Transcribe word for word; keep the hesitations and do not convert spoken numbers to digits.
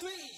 Three.